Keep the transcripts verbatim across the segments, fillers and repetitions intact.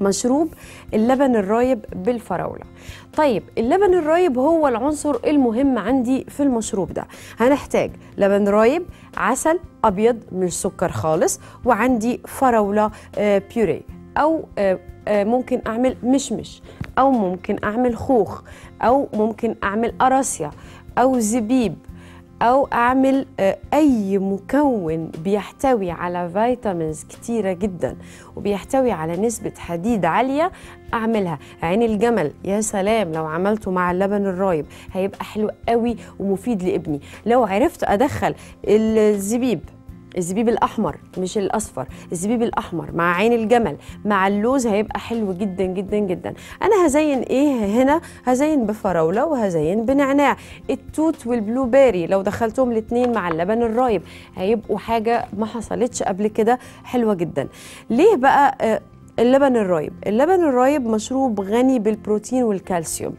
مشروب اللبن الرايب بالفراولة. طيب اللبن الرايب هو العنصر المهم عندي في المشروب ده. هنحتاج لبن رايب، عسل أبيض مش سكر خالص، وعندي فراولة بيوري، أو ممكن أعمل مشمش، أو ممكن أعمل خوخ، أو ممكن أعمل قراصية أو زبيب، أو أعمل أي مكون بيحتوي على فيتامينز كتيرة جدا وبيحتوي على نسبة حديد عالية أعملها. عين الجمل يا سلام لو عملته مع اللبن الرايب هيبقى حلو قوي ومفيد لابني. لو عرفت أدخل الزبيب، الزبيب الأحمر مش الأصفر، الزبيب الأحمر مع عين الجمل مع اللوز هيبقى حلو جدا جدا جدا. أنا هزين إيه هنا؟ هزين بفراولة وهزين بنعناع. التوت والبلو بيري لو دخلتهم الاتنين مع اللبن الرايب هيبقوا حاجة ما حصلتش قبل كده حلوة جدا. ليه بقى اللبن الرايب؟ اللبن الرايب مشروب غني بالبروتين والكالسيوم،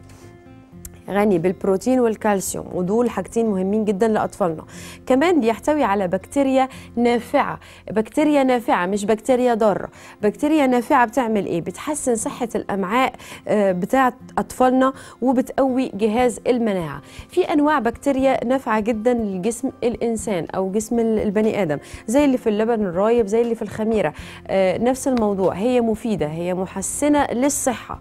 غني بالبروتين والكالسيوم، ودول حاجتين مهمين جدا لأطفالنا. كمان بيحتوي على بكتيريا نافعة، بكتيريا نافعة مش بكتيريا ضارة. بكتيريا نافعة بتعمل ايه؟ بتحسن صحة الأمعاء بتاعة أطفالنا وبتقوي جهاز المناعة. في أنواع بكتيريا نافعة جدا لجسم الإنسان أو جسم البني آدم، زي اللي في اللبن الرايب، زي اللي في الخميرة، نفس الموضوع. هي مفيدة، هي محسنة للصحة،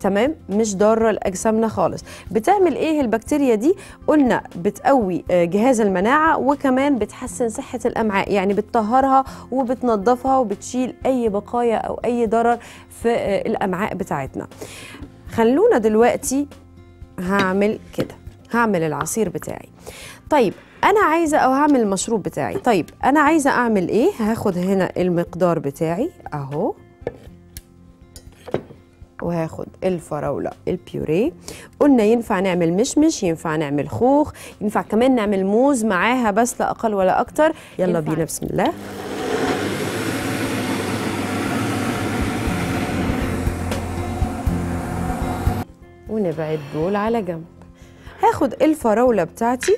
تمام، مش ضاره لاجسامنا خالص. بتعمل ايه البكتيريا دي؟ قلنا بتقوي جهاز المناعه وكمان بتحسن صحه الامعاء، يعني بتطهرها وبتنظفها وبتشيل اي بقايا او اي ضرر في الامعاء بتاعتنا. خلونا دلوقتي هعمل كده، هعمل العصير بتاعي. طيب انا عايزه او هعمل المشروب بتاعي. طيب انا عايزه اعمل ايه؟ هاخد هنا المقدار بتاعي اهو، وهاخد الفراولة البيوريه. قلنا ينفع نعمل مشمش، ينفع نعمل خوخ، ينفع كمان نعمل موز معاها بس لا أقل ولا أكتر. يلا بينا، بسم الله. ونبعد دول على جنب. هاخد الفراولة بتاعتي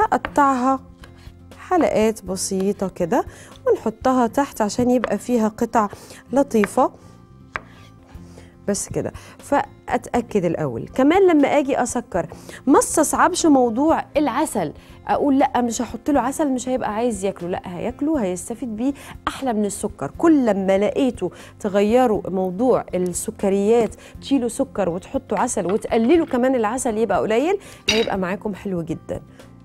هقطعها حلقات بسيطة كده ونحطها تحت عشان يبقى فيها قطع لطيفة بس كده. فأتأكد الأول كمان لما أجي أسكر ما استصعبش موضوع العسل، أقول لأ مش هحط له عسل مش هيبقى عايز ياكله، لأ هياكله، هيستفيد بيه أحلى من السكر. كل لما لقيته تغيروا موضوع السكريات، تشيلوا سكر وتحطوا عسل وتقللوا كمان العسل يبقى قليل، هيبقى معاكم حلو جدا.